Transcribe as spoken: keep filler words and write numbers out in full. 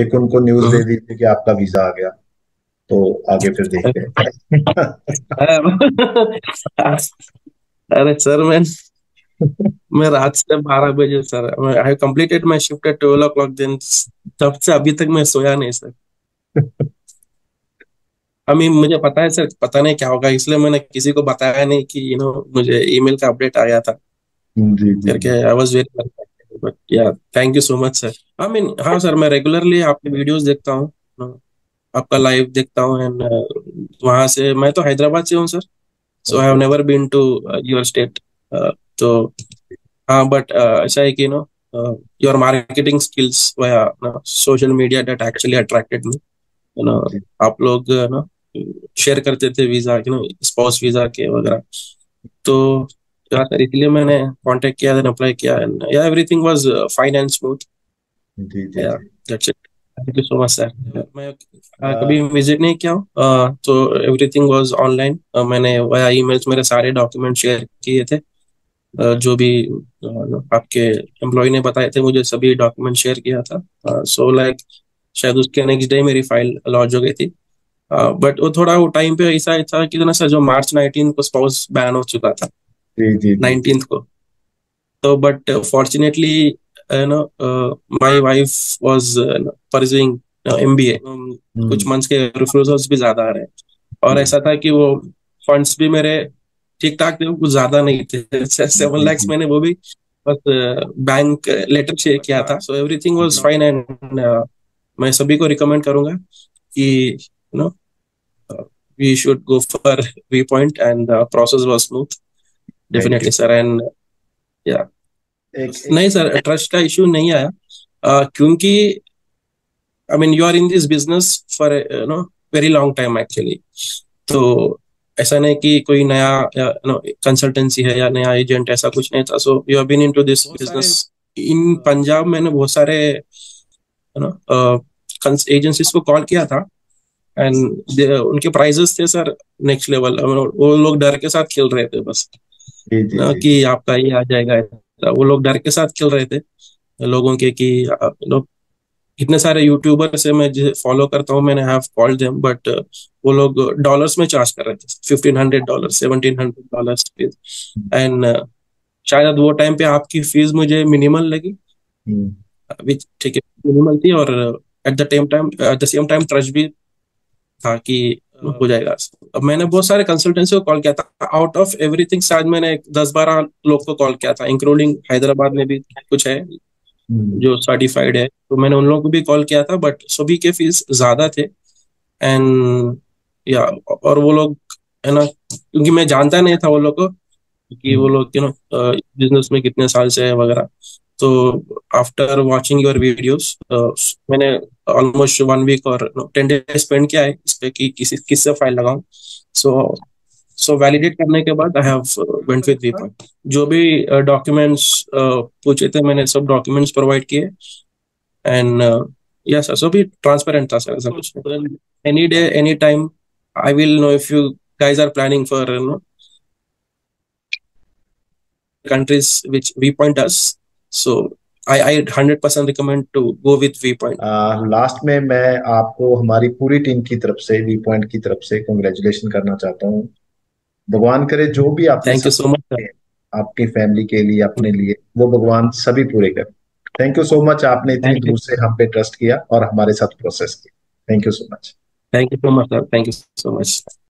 एक उनको न्यूज दे दी थी कि आपका वीजा आ गया, तो आगे फिर देखते हैं। अरे सर मैं मैं रात से बारह बजे sir I have completed my shift at twelve o'clock then, तब से अभी तक मैं सोया नहीं सर। अभी मुझे पता है सर, पता नहीं क्या होगा, इसलिए मैंने किसी को बताया नहीं कि यू नो मुझे ईमेल का अपडेट आया था करके। I was very but yeah thank you so much sir. I mean हाँ सर, मैं रेगुलरली आपके वीडियोस देखता हूँ, आपका लाइव देखता हूँ एंड वहाँ से, मैं तो हैदराबाद से हूँ sir, so I have never been to your state. तो हाँ बट ऐसा है कि no your marketing skills via social media that actually attracted me. You know, okay. आप लोग ना शेयर करते थे वीजा के ना स्पाउस वीजा के वगैरह, तो इसलिए मैंने कांटेक्ट किया, देन अप्लाई किया and yeah everything was fine and smooth. That's it, thank you so much sir. मैं कभी विजिट नहीं किया हूँ, तो एवरीथिंग वाज ऑनलाइन। मैंने वाया ईमेल्स मेरे सारे डॉक्यूमेंट शेयर किए थे, uh, जो भी uh, आपके एम्प्लॉय ने बताए थे मुझे, सभी डॉक्यूमेंट शेयर किया था। So uh, like so, like, शायद उसके नेक्स्ट डे मेरी फाइल लॉन्च हो गई थी, बट वो थोड़ा वो टाइम पे ऐसा था कि ना सर जो मार्च नाइनटीन को स्पाउस बैन हो चुका था नाइनटीन्थ को, तो but fortunately you know my wife was pursuing MBA, कुछ मंथ्स के रिफ्यूजल्स भी ज्यादा आ रहे हैं, और ऐसा था कि वो फंड्स भी मेरे ठीक ठाक थे, कुछ ज्यादा नहीं थे, सेवन लैक्स मैंने वो भी बस बैंक लेटर शेयर किया था। So everything was fine and मैं सभी को रिकमेंड करूंगा कि you know we should go for V Point and process was smooth definitely sir. And yeah नहीं सर, ट्रस्ट का इशू नहीं आया, uh, क्योंकि I mean you are in this business for you know very long time actually, तो ऐसा नहीं कि कोई नया कंसल्टेंसी है या नया एजेंट, ऐसा कुछ नहीं था। So you have been into this business in Punjab. मैंने बहुत सारे यू नो एजेंसीज को कॉल किया था एंड उनके प्राइजेस थे सर नेक्स्ट लेवल, वो लोग डर के साथ खेल रहे थे बस दे दे ना, दे। कि आपका ये आ जाएगा, वो लोग डर के साथ खेल रहे थे लोगों के, कि लोग इतने सारे यूट्यूबर से मैं फॉलो करता हूँ, मैंने हैव कॉल्ड देम, बट वो लोग डॉलर्स में चार्ज कर रहे थे, fifteen hundred dollar seventeen hundred dollar and शायद वो टाइम पे आपकी फीस मुझे मिनिमल लगी, विच ठीक है मिनिमल थी, और at the time time at the same time trust भी था कि हो जाएगा। अब मैंने बहुत सारे कंसल्टेंसी को कॉल किया था, आउट ऑफ एवरीथिंग शायद मैंने दस बारह लोग को कॉल किया था, इंक्लूडिंग हैदराबाद में भी कुछ है जो सर्टिफाइड है, तो मैंने उन लोगों को भी कॉल किया था, बट सभी के फीस ज्यादा थे एंड या और वो लोग है ना, क्योंकि मैं जानता नहीं था वो लोग को कि वो लोग यू नो बिजनेस में कितने साल से है वगैरह। तो आफ्टर वॉचिंग योर वीडियोस मैंने ऑलमोस्ट वन वीक और टेन डेज स्पेंड किया है इस पे कि किसी किससे फाइल लगाऊं। सो सो वैलिडेट करने के बाद I have went with V Point. जो भी डॉक्यूमेंट्स uh, पूछे थे मैंने सब डॉक्यूमेंट्स प्रोवाइड किए एंड यस सर, सो भी ट्रांसपेरेंट था सर, ऐसा कुछ नहीं। Any day any time I will know if you guys are planning for no countries which V Point us. So, I I hundred percent recommend to go with V Point. Uh, last में मैं आपको हमारी पूरी team की तरफ से V Point की तरफ से कंग्रेचुलेशन करना चाहता हूँ। भगवान करे जो भी आप थैंक यू सो मच आपकी फैमिली के लिए अपने लिए वो भगवान सभी पूरे करे। थैंक यू सो मच, आपने इतनी दूर से हम पे ट्रस्ट किया और हमारे साथ प्रोसेस किया। Thank you so much, thank you so much sir, thank you so much.